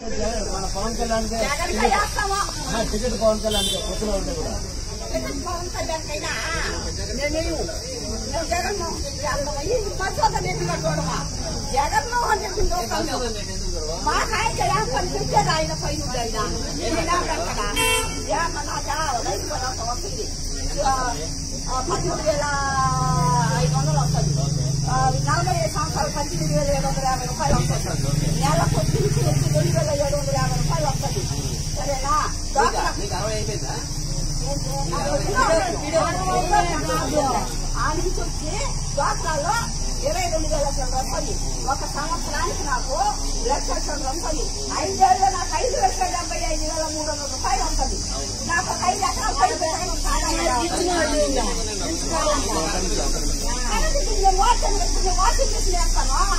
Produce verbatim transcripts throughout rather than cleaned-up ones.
మన పవన్ కళ్యాణ్ టికెట్ పవన్ కళ్యాణ్ పొత్తులో ఉంటే కూడా జగన్మోహన్ రెడ్డి మాకేదా ఆయన పైన పద్దెనిమిది వేల ఐదు వందలు వస్తుంది నలభై ఐదు సంవత్సరాలు పద్దెనిమిది వేల ఏడు వందల యాభై రూపాయలు వస్తుంది నెలకు తిరిగి వచ్చి రెండు వేల ఏడు వందల యాభై రూపాయలు వస్తుంది సరేనా ఆడికి వచ్చి దోసలో ఇరవై రెండు వేల వస్తుంది ఒక సంవత్సరానికి నాకు లక్ష వస్తుంది ఐదేళ్ళు నాకు ఐదు లక్షల డెబ్బై ఐదు వేల మూడు వందల రూపాయలు వస్తుంది నాకు ఒక ఐదు ఎకరాల వాటిని వాటింగ్ మిషన్ వేస్తాను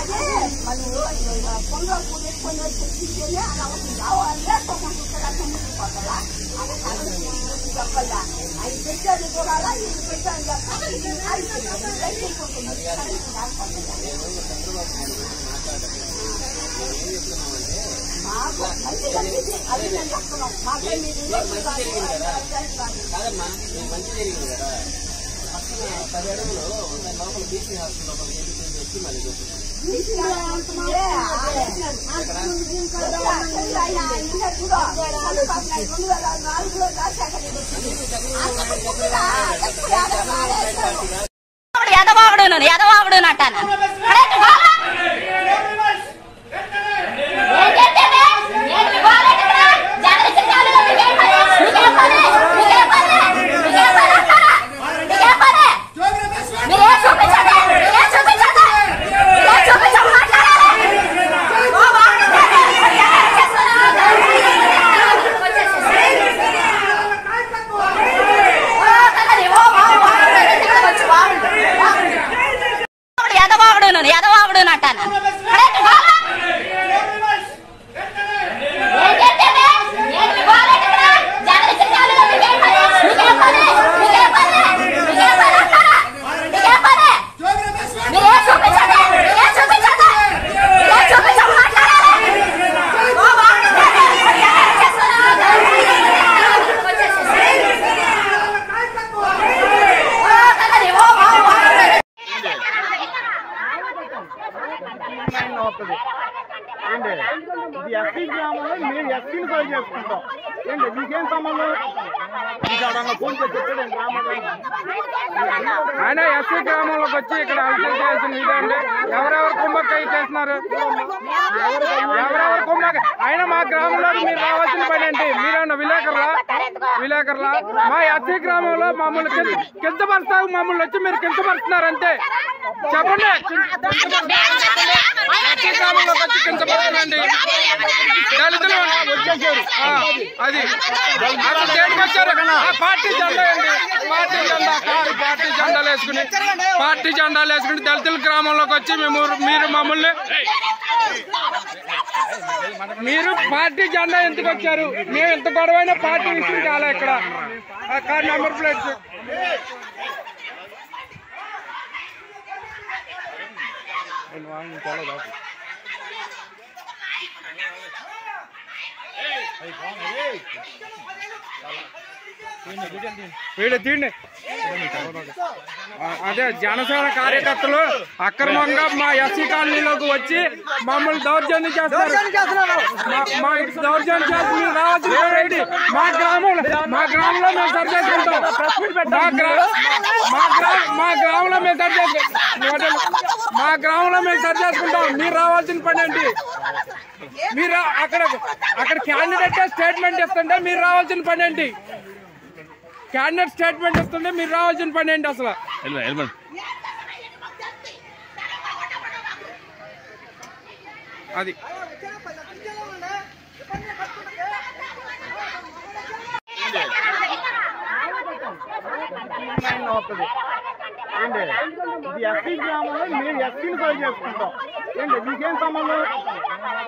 అదే వాళ్ళు కొండలు కొనేసుకొని వచ్చి తీసుకెళ్ళి అలా వస్తుంది లేకపోతుందా అలా చెప్పాలా అది పెట్టాను చూడాలా ఇది పెట్టాను మాకు మంచి కలిగింది అది నేను చెప్తున్నాం మాకే మీరు పది అడుగులు లోపల బీసీ హాస్టల్ లోపల వచ్చి మళ్ళీ ఎదవాగుడు ఎదవాగుడు అంటాను మీకేం సంబంధం ఆయన ఎస్సీ గ్రామంలోకి వచ్చి ఇక్కడ అలసలు చేయాల్సింది ఇదండి. ఎవరెవరు కుంభకాయ చేస్తున్నారు ఎవరెవరు కుంభక ఆయన మా గ్రామంలో మీరు రావాల్సిన పని ఏంటి మీరన్నా విలేకరులా విలేకరులా మా ఎస్సీ గ్రామంలో మమ్మల్ని కించపరుస్తా మమ్మల్ని వచ్చి మీరు కించపరుస్తున్నారంటే చెప్పండి ఎస్సీ గ్రామంలోకి వచ్చి కించపరుస్తానండి దళితులు అది పార్టీ జెండా అండి పార్టీ జెండా కారు పార్టీ జెండాలు వేసుకుని పార్టీ జెండాలు వేసుకుని దళితుల గ్రామంలోకి వచ్చి మేము మీరు మమ్మల్ని మీరు పార్టీ జెండా ఎందుకు వచ్చారు మేము ఎంత గొడవైనా పార్టీ విషయం కాలే ఇక్కడ కార్ నెంబర్ ప్లేట్స్ వీళ్ళు దీన్ని అదే జనసేన కార్యకర్తలు అక్రమంగా మా ఎస్సీ కాలనీలోకి వచ్చి మమ్మల్ని దౌర్జన్యం చేస్తున్నారు మా దౌర్జన్యం చేస్తున్నారు రావాల్సింది మా గ్రామంలో మా గ్రామంలో మేము సరి చేసుకుంటాం మా మా గ్రామంలో మేము సరి చేసుకుంటాం మా గ్రామంలో మేము సరి చేసుకుంటాం మీరు రావాల్సిన పని ఏంటి మీరు అక్కడ అక్కడ క్యాండిడేట్ స్టేట్మెంట్ ఇస్తుంటే మీరు రావాల్సిన పని ఏంటి క్యాండిడేట్ స్టేట్మెంట్ ఇస్తుంటే మీరు రావాల్సిన పని ఏంటి అసలు అది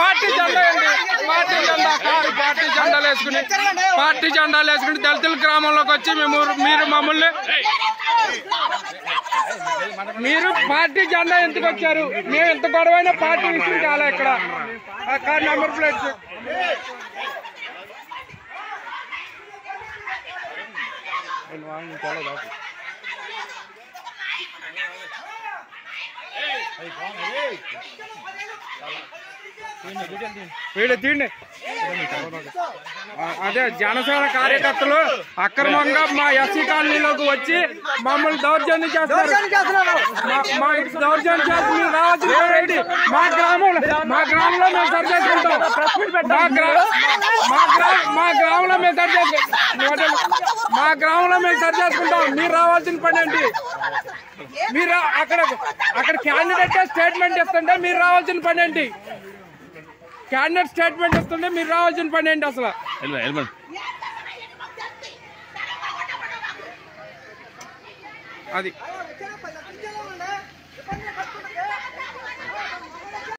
పార్టీ జెండాలు వేసుకుని దళితుల గ్రామంలోకి వచ్చి మీరు మమ్మల్ని మీరు పార్టీ జెండా ఎందుకు వచ్చారు? మేము ఎంత గొడవైన పార్టీ విషయం కాలే ఇక్కడ కార్ నెంబర్ ప్లేట్స్ వీళ్ళు తీండి. అదే జనసేన కార్యకర్తలు అక్రమంగా మా ఎస్సీ కాలనీలోకి వచ్చి మమ్మల్ని దౌర్జన్యం చేస్తారు. మా దౌర్జన్యం చేసి మీరు రావాల్సింది. మా గ్రామంలో మా గ్రామంలో మేము సరి చేసుకుంటాం. మా మా గ్రామంలో మేము సరి చేసుకుంటాం మా గ్రామంలో మేము సరి చేసుకుంటాం మీరు రావాల్సిన పని ఏంటి? మీరు అక్కడ అక్కడ క్యాండిడేట్ స్టేట్మెంట్ ఇస్తుంటే మీరు రావాల్సిన పని ఏంటి? క్యాండిడేట్ స్టేట్మెంట్ ఇస్తుంటే మీరు రావాల్సిన పని ఏంటి? అసలు అది